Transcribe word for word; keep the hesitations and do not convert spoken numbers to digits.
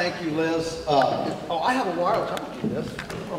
Thank you, Liz. Uh, oh, I have a wire. I'll try to do this.